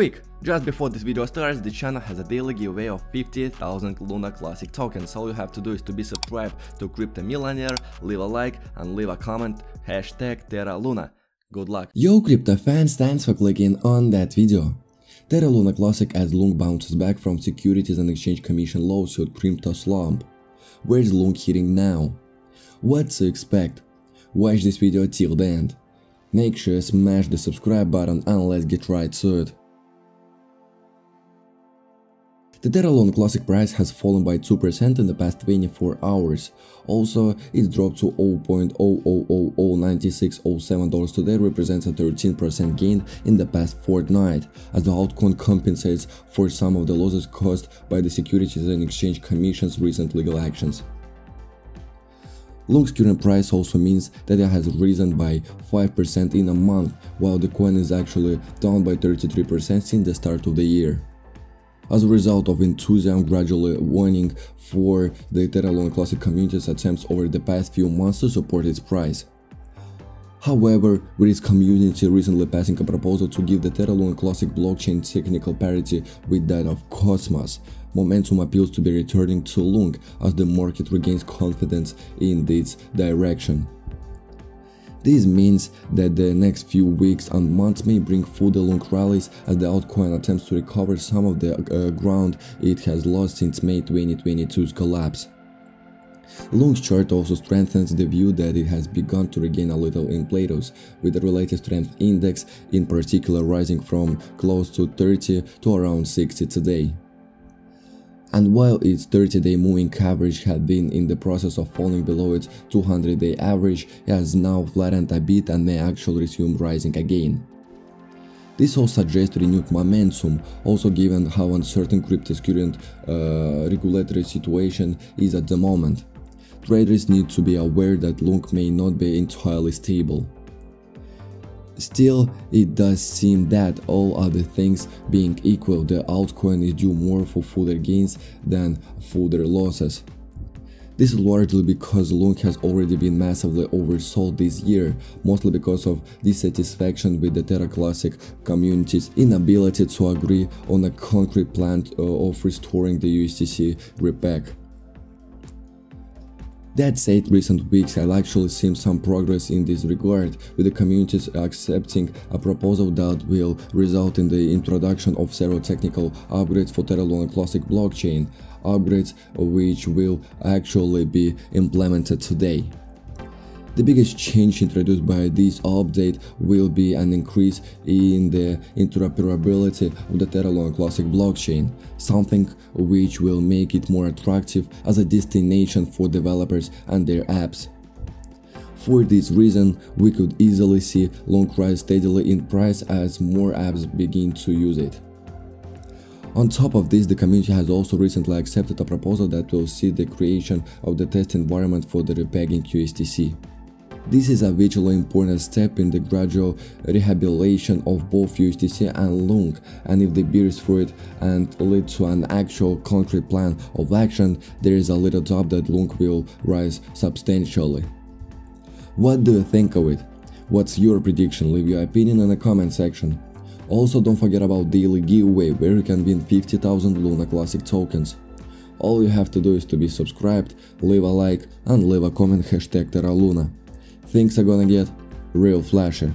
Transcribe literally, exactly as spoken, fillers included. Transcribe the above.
Quick! Just before this video starts, the channel has a daily giveaway of fifty thousand Luna Classic tokens. All you have to do is to be subscribed to Crypto Millionaire, leave a like and leave a comment, hashtag Terra Luna. Good luck! Yo Crypto fans, thanks for clicking on that video. Terra Luna Classic as LUNC bounces back from Securities and Exchange Commission lawsuit, crypto slump. Where's LUNC heading now? What to expect? Watch this video till the end. Make sure to smash the subscribe button and let's get right to it. The Terra Luna Classic price has fallen by two percent in the past twenty-four hours. Also, it dropped to zero point zero zero zero zero nine six zero seven dollars today, represents a thirteen percent gain in the past fortnight, as the altcoin compensates for some of the losses caused by the Securities and Exchange Commission's recent legal actions. LUNC's current price also means that it has risen by five percent in a month, while the coin is actually down by thirty-three percent since the start of the year. As a result of enthusiasm gradually waning for the Terra Luna Classic community's attempts over the past few months to support its price. However, with its community recently passing a proposal to give the Terra Luna Classic blockchain technical parity with that of Cosmos, momentum appears to be returning to LUNC as the market regains confidence in its direction. This means that the next few weeks and months may bring further LUNC rallies as the altcoin attempts to recover some of the uh, ground it has lost since May twenty twenty-two's collapse. LUNC's chart also strengthens the view that it has begun to regain a little in Plato's, with the relative strength index in particular rising from close to thirty to around sixty today. And while its thirty day moving average had been in the process of falling below its two hundred day average, it has now flattened a bit and may actually resume rising again. This all suggests renewed momentum, also given how uncertain crypto's current uh, regulatory situation is at the moment. Traders need to be aware that LUNC may not be entirely stable. Still, it does seem that, all other things being equal, the altcoin is due more for further gains than further losses. This is largely because LUNC has already been massively oversold this year, mostly because of dissatisfaction with the Terra Classic community's inability to agree on a concrete plan of restoring the U S T C repack. That said, recent weeks have actually seen some progress in this regard, with the communities accepting a proposal that will result in the introduction of several technical upgrades for Terra Luna Classic blockchain, upgrades which will actually be implemented today. The biggest change introduced by this update will be an increase in the interoperability of the Terra Luna Classic blockchain, something which will make it more attractive as a destination for developers and their apps. For this reason, we could easily see LUNC rise steadily in price as more apps begin to use it. On top of this, the community has also recently accepted a proposal that will see the creation of the test environment for the repegging Q S T C. This is a vitally important step in the gradual rehabilitation of both U S T C and LUNC, and if the bears fruit and lead to an actual concrete plan of action, there is a little doubt that LUNC will rise substantially. What do you think of it? What's your prediction? Leave your opinion in the comment section. Also, don't forget about daily giveaway, where you can win fifty thousand Luna Classic tokens. All you have to do is to be subscribed, leave a like and leave a comment hashtag Terra Luna. Things are gonna get real flashy.